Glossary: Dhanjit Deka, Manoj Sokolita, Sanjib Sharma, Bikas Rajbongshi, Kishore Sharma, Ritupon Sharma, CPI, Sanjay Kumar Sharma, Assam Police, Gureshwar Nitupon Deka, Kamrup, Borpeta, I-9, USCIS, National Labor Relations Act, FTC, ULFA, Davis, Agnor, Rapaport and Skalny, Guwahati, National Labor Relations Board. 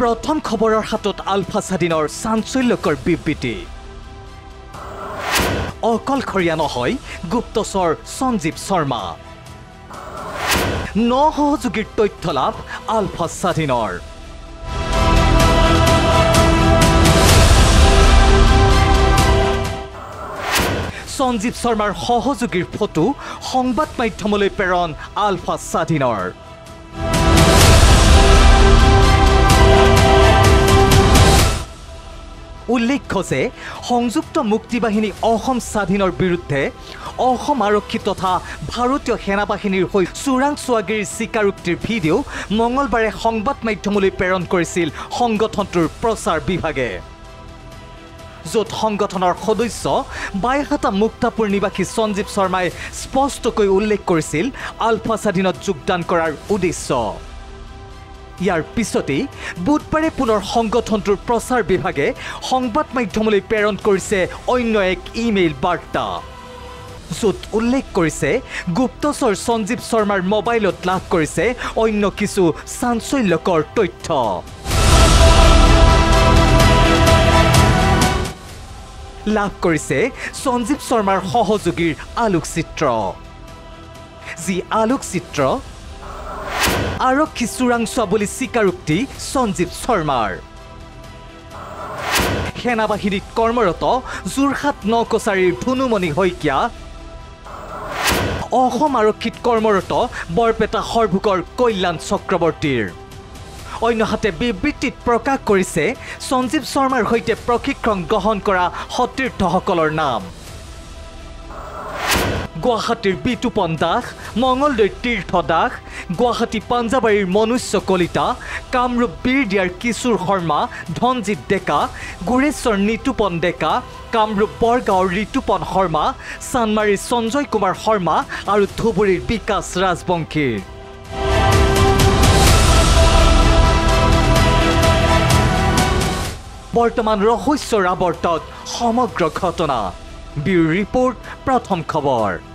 Prothom Khoborer Hatot Alpha Sadinor Sansuilokor Bibbiti. Okol Koreano Hoy, Guptosor Sanjib Sharma. No Hozugit Toitolab, Alpha Sadinor. Sanjib Sharmar Hohozugir Photo, Hongbat Maitomole Peron, Alpha Sadinor. উল্লেখ্য যে সংযুক্ত মুক্তি বাহিনী অসম স্বাধীনৰ বিৰুদ্ধে অসম আৰক্ষী তথা ভাৰতীয় সেনা বাহিনীৰ হৈ চুৰাং চুৱাগিৰ চিকাৰুক্তিৰ ভিডিও মঙ্গলবাৰে সংবাদ মাধ্যমলৈ প্ৰেৰণ কৰিছিল সংগঠনটোৰ প্ৰচাৰ বিভাগে য'ত সংগঠনৰ সদস্য বাইহাটা মুক্তাপুৰ নিবাসী সঞ্জীৱ শৰ্মাই স্পষ্টকৈ উল্লেখ কৰিছিল আলফা স্বাধীনত যোগদান কৰাৰ উদ্দেশ্য ইয়াৰ পিছতে বুধবাৰে পুনৰ সংগঠনটোৰ প্ৰচাৰ বিভাগে সংবাদ মাধ্যমলৈ প্ৰেৰণ কৰিছে অন্য এক ইমেইল বাৰ্তা য'ত উল্লেখ কৰিছে গুপ্তচৰ সঞ্জীৱ শৰ্মাৰ মোবাইলত লাভ কৰিছে অন্য কিছু চাঞ্চল্যকৰ তথ্য লাভ কৰিছে সঞ্জীৱ শৰ্মাৰ সহযোগীৰ আলোকচিত্ৰ যি আলোকচিত্ৰ Arokhi Surang Swaboli Sikarukti, Sanjib Sharmar. Henabahirit Kormoroto, Zurhat Nokosari Punumoni Hoikia. Ohom Arokhi Kormoroto, Borpeta Horbukor Koilan Sokrabortir. Oinohate Bibitit Proka Korise, Sanjib Sharmar Hoite Prokikron Gohon Kora, Hotir Tohokolor Nam. Guwahati Bitu Pondah, Mongol de Tirthodah, Guwahati Panjabari Manoj Sokolita, Kamrup Birdiar Kishore Sharma, Dhanjit Deka, Gureshwar Nitupon Deka, Kamrup Borgaon Ritupon Sharma, Sanmari Sanjay Kumar Sharma, Aru Dhuburir Bikas Rajbongshir. Bortoman Rahasyor Abortot, Somogra Ghotona. Bureau Report, Prathom Khobor.